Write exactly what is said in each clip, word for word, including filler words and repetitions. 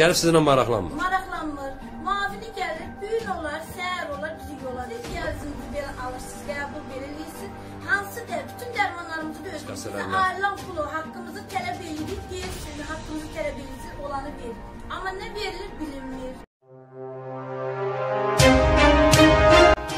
Gəlib sizinlə maraqlanmır. Maraqlanmır. Mavini gəlir, gün olar, səhər olar, düzük olar. Siz gəlirsiniz, belə alırsınız, qəbul belə eləyirsiniz. Hansı da bütün dərmanlarımızı da özgürlüyüz. Ayrılan pulu, haqqımızı tələb edirik, deyirik ki, haqqımızı tələb edirik, olanı verir. Amma nə verilir, bilinmir.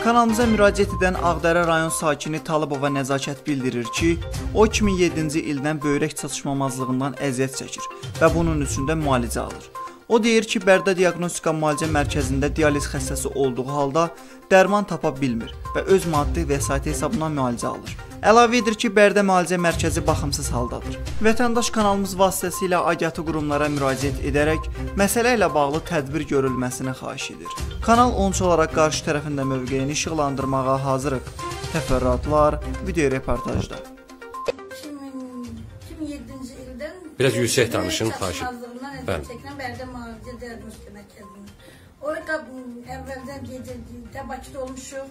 Kanalımıza müraciət edən Ağdərə rayon sakini Talıbova nəzakət bildirir ki, o iki min yeddinci ildən böyrək çatışmamazlığından əziyyət çəkir və bunun üçün də müalicə alır. O deyir ki, Bərdə Diagnostika Müalicə Mərkəzində dializ xəstəsi olduğu halda dərman tapa bilmir və öz maddi vəsait hesabına müalicə alır. Əlavə edir ki, Bərdə Müalicə Mərkəzi baxımsız haldadır. Vətəndaş kanalımız vasitəsilə aidiyyatı qurumlara müraciət edərək məsələ ilə bağlı tədbir görülməsini xahiş edir. Kanal on üç olaraq qarşı tərəfində mövqeyini işıqlandırmağa hazırıq. Təfərrüatlar video reportajda. iki min yeddinci ildən biraz yüksək danışın xahiş edirəm. Bərdə Müalicə Diagnostika Mərkəzində. Orada əvvəldən gecədə Bakıda olmuşuq,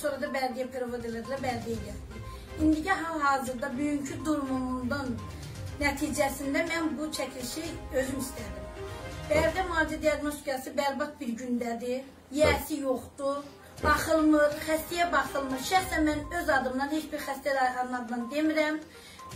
sonra da bəldiyə piravad elədilər, bəldiyə gəldik. İndiki hal-hazırda bugünkü durumundan nəticəsində mən bu çəkilişi özüm istədim. Bərdə müalicə diaqnostikası bəlbat bir gündədir, yiyəsi yoxdur, baxılmır, xəstəyə baxılmır. Şəxsən mən öz adımdan heç bir xəstələrin adından demirəm.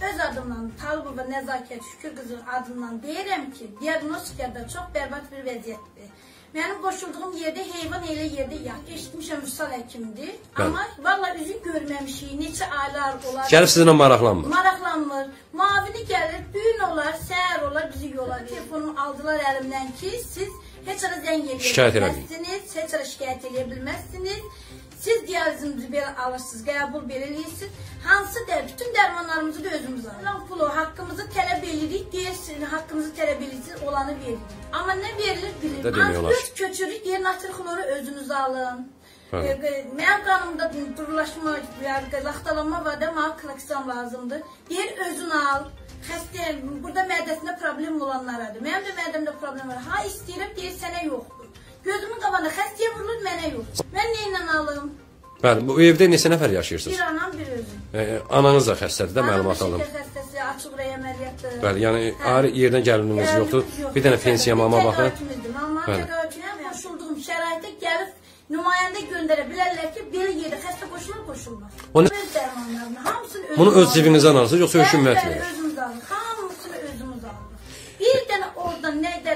Öz adımdan Talıbova Nəzakət Şükür qızı adından deyirəm ki, diaqnostikada çox bərbat bir vəziyyətdir. Mənim qoşulduğum yerdə heyvan elə yerdə yat. Eşitmişəm Rüsal həkimdir. Amma vallahi üzü görməmişik. Neçə aylar olar. Gəlib sizinlə maraqlanmır. Maraqlanmır. Mavini gəlir, gün olar, səhər olar, düzük olar. Telefonumu aldılar əlimdən ki, siz heç ara zəng edə bilməzsiniz, heç ara şikayət edə bilməzsiniz. Siz dializimizi belə alırsınız, qəbul belə eləyirsiniz. Hansı da bütün dərmanlarımızı da özümüz alırıq. Pulu, haqqımızı tələb edirik, deyirsiniz, haqqımızı tələb edirsiniz, olanı veririk. Amma nə verilir bilir. Ancaq göz köçürük, deyirin, natril xloru özünüz alın. Mənim qanımda durulaşma, laxtalanma var da, mənim klaksan lazımdır. Deyir, özün al. Xəstəyəm, burada mədəsində problem olanlaradır. Mənim də mədəmdə problem var. Ha istəyirəm, deyir, sənə yoxdur. Gözümün qabanda xəstəyə vurulur, mənə yox. Mən nə ilə alım? Bəli, bu evdə neçə nəfər yaşayırsınız? Bir anam, bir özüm. E, ananız da xəstədir də, məlumat alım. Anam da şəkər xəstəsi, açıq rəy əməliyyatdır. Bəli, yəni ayrı yerdən gəlinimiz yoxdur. Bir dənə pensiya mama baxır. Bir dənə mama təqaüdlüyəm, qoşulduğum şəraitə gəlib nümayəndə göndərə bilərlər ki, bir yerdə xəstə qoşulur, qoşulmaz. Öz dərmanlarını, hamısını özümüz alır. Bunu öz cibinizdən alırsınız, yoxsa hökumət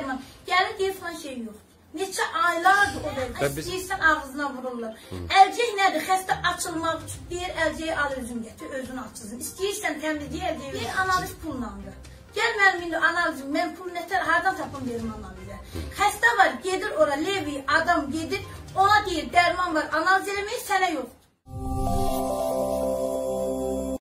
mi? Neçə aylardır o dəqiqə, istəyirsən ağzına vururlar. Əlcək nədir? Xəstə açılmaq üçün deyir, əlcəyi al özün gətir, özün açılsın. İstəyirsən təmizliyə əlcəyi verir. Bir analiz pullandı. Gəl mənim indi analizim, mən pul nətər, hardan tapım verim analizə. Xəstə var, gedir ora, levi, adam gedir, ona deyir, dərman var, analiz eləmək sənə yoxdur.